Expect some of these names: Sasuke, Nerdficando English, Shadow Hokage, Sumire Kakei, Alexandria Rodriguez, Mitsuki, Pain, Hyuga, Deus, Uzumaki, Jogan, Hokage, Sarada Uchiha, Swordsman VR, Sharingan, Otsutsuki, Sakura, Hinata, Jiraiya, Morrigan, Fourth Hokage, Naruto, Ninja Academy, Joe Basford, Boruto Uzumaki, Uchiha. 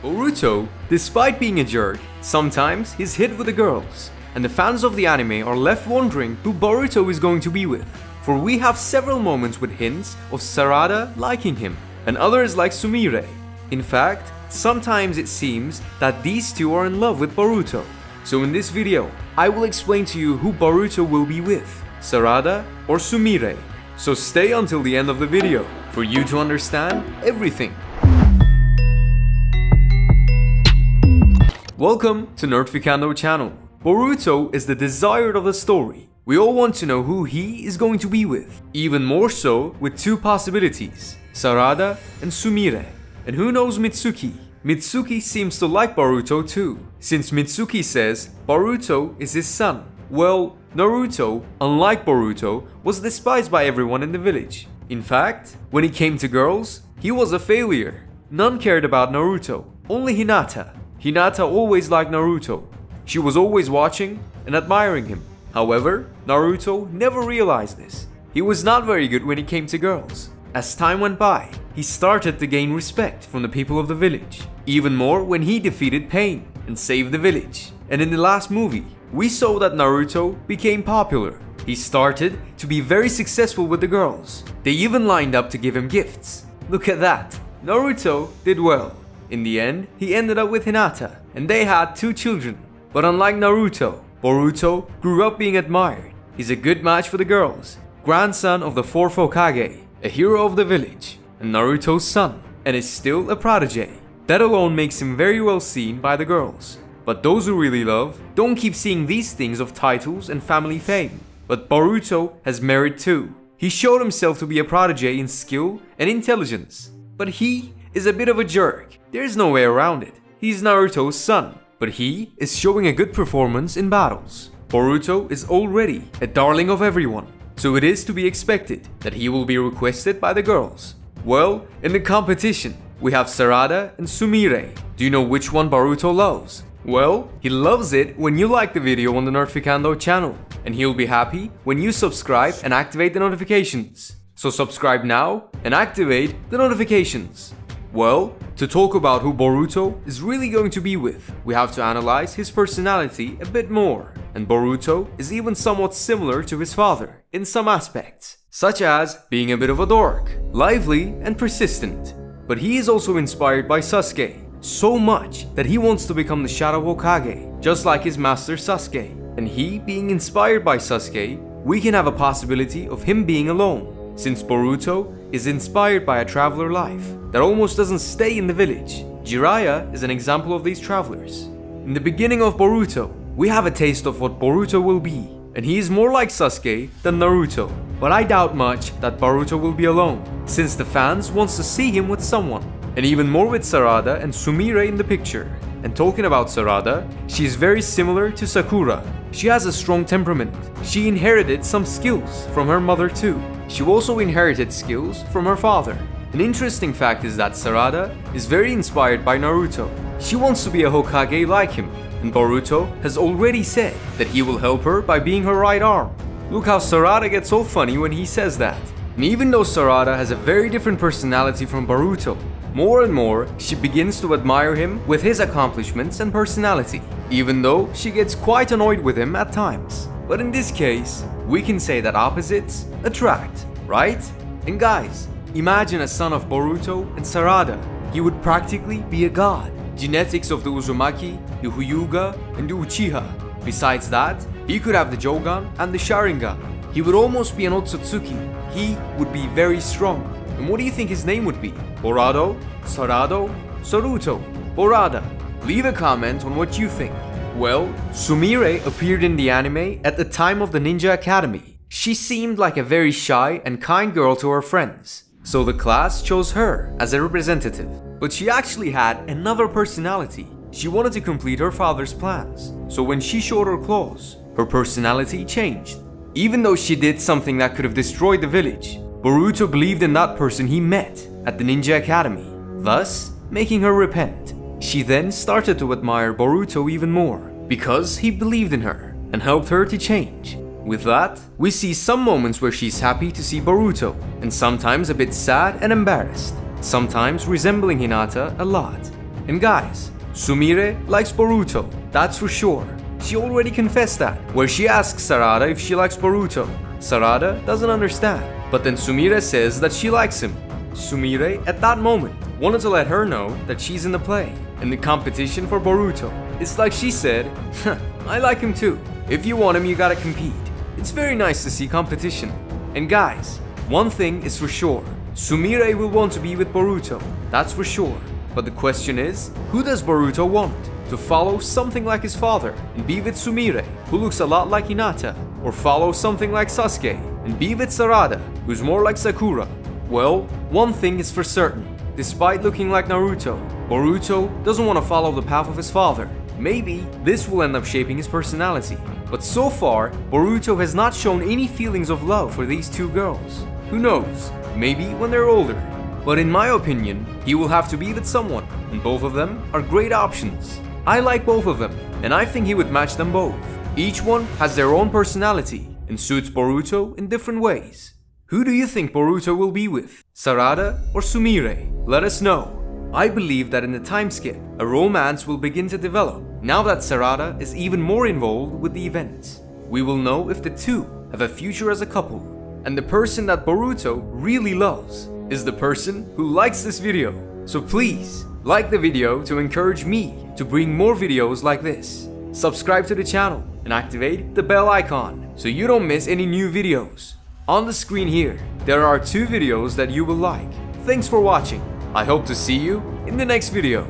Boruto, despite being a jerk, sometimes he's hit with the girls, and the fans of the anime are left wondering who Boruto is going to be with, for we have several moments with hints of Sarada liking him, and others like Sumire. In fact, sometimes it seems that these two are in love with Boruto. So in this video, I will explain to you who Boruto will be with, Sarada or Sumire. So stay until the end of the video, for you to understand everything. Welcome to Nerdficando channel. Boruto is the desired of the story. We all want to know who he is going to be with, even more so with two possibilities, Sarada and Sumire. And who knows Mitsuki? Mitsuki seems to like Boruto too, since Mitsuki says Boruto is his son. Well, Naruto, unlike Boruto, was despised by everyone in the village. In fact, when it came to girls, he was a failure. None cared about Naruto, only Hinata. Hinata always liked Naruto. She was always watching and admiring him. However, Naruto never realized this. He was not very good when it came to girls. As time went by, he started to gain respect from the people of the village. Even more when he defeated Pain and saved the village. And in the last movie, we saw that Naruto became popular. He started to be very successful with the girls. They even lined up to give him gifts. Look at that. Naruto did well. In the end, he ended up with Hinata, and they had two children. But unlike Naruto, Boruto grew up being admired. He's a good match for the girls, grandson of the Fourth Hokage, a hero of the village, and Naruto's son, and is still a prodigy. That alone makes him very well seen by the girls. But those who really love don't keep seeing these things of titles and family fame. But Boruto has merit too. He showed himself to be a prodigy in skill and intelligence. But he is a bit of a jerk. There's no way around it. He's Naruto's son, but he is showing a good performance in battles. Boruto is already a darling of everyone, so it is to be expected that he will be requested by the girls. Well, in the competition, we have Sarada and Sumire. Do you know which one Boruto loves? Well, he loves it when you like the video on the Nerdficando channel, and he'll be happy when you subscribe and activate the notifications. So subscribe now and activate the notifications. Well, to talk about who Boruto is really going to be with, we have to analyze his personality a bit more. And Boruto is even somewhat similar to his father in some aspects, such as being a bit of a dork, lively and persistent. But he is also inspired by Sasuke, so much that he wants to become the Shadow Hokage, just like his master Sasuke. And he being inspired by Sasuke, we can have a possibility of him being alone, since Boruto is inspired by a traveler life that almost doesn't stay in the village. Jiraiya is an example of these travelers. In the beginning of Boruto, we have a taste of what Boruto will be, and he is more like Sasuke than Naruto. But I doubt much that Boruto will be alone, since the fans wants to see him with someone, and even more with Sarada and Sumire in the picture. And talking about Sarada, she is very similar to Sakura. She has a strong temperament. She inherited some skills from her mother too. She also inherited skills from her father. An interesting fact is that Sarada is very inspired by Naruto. She wants to be a Hokage like him, and Boruto has already said that he will help her by being her right arm. Look how Sarada gets so funny when he says that. And even though Sarada has a very different personality from Boruto, more and more she begins to admire him with his accomplishments and personality, even though she gets quite annoyed with him at times. But in this case, we can say that opposites attract, right? And guys, imagine a son of Boruto and Sarada. He would practically be a god. Genetics of the Uzumaki, the Hyuga, and the Uchiha. Besides that, he could have the Jogan and the Sharingan. He would almost be an Otsutsuki. He would be very strong. And what do you think his name would be? Borado? Sarado? Saruto? Borada? Leave a comment on what you think. Well, Sumire appeared in the anime at the time of the Ninja Academy. She seemed like a very shy and kind girl to her friends, so the class chose her as a representative. But she actually had another personality. She wanted to complete her father's plans, so when she showed her claws, her personality changed. Even though she did something that could have destroyed the village, Boruto believed in that person he met at the Ninja Academy, thus making her repent. She then started to admire Boruto even more, because he believed in her and helped her to change. With that, we see some moments where she's happy to see Boruto, and sometimes a bit sad and embarrassed, sometimes resembling Hinata a lot. And guys, Sumire likes Boruto, that's for sure. She already confessed that, where she asks Sarada if she likes Boruto. Sarada doesn't understand, but then Sumire says that she likes him. Sumire, at that moment, wanted to let her know that she's in the play, in the competition for Boruto. It's like she said, huh, I like him too. If you want him, you gotta compete. It's very nice to see competition. And guys, one thing is for sure, Sumire will want to be with Boruto, that's for sure. But the question is, who does Boruto want? To follow something like his father and be with Sumire, who looks a lot like Hinata, or follow something like Sasuke and be with Sarada, who's more like Sakura? Well, one thing is for certain, despite looking like Naruto, Boruto doesn't want to follow the path of his father. Maybe this will end up shaping his personality. But so far, Boruto has not shown any feelings of love for these two girls. Who knows, maybe when they're older. But in my opinion, he will have to be with someone, and both of them are great options. I like both of them, and I think he would match them both. Each one has their own personality and suits Boruto in different ways. Who do you think Boruto will be with? Sarada or Sumire? Let us know. I believe that in the time skip, a romance will begin to develop now that Sarada is even more involved with the events. We will know if the two have a future as a couple. And the person that Boruto really loves is the person who likes this video. So please, like the video to encourage me to bring more videos like this. Subscribe to the channel and activate the bell icon so you don't miss any new videos. On the screen here, there are two videos that you will like. Thanks for watching. I hope to see you in the next video.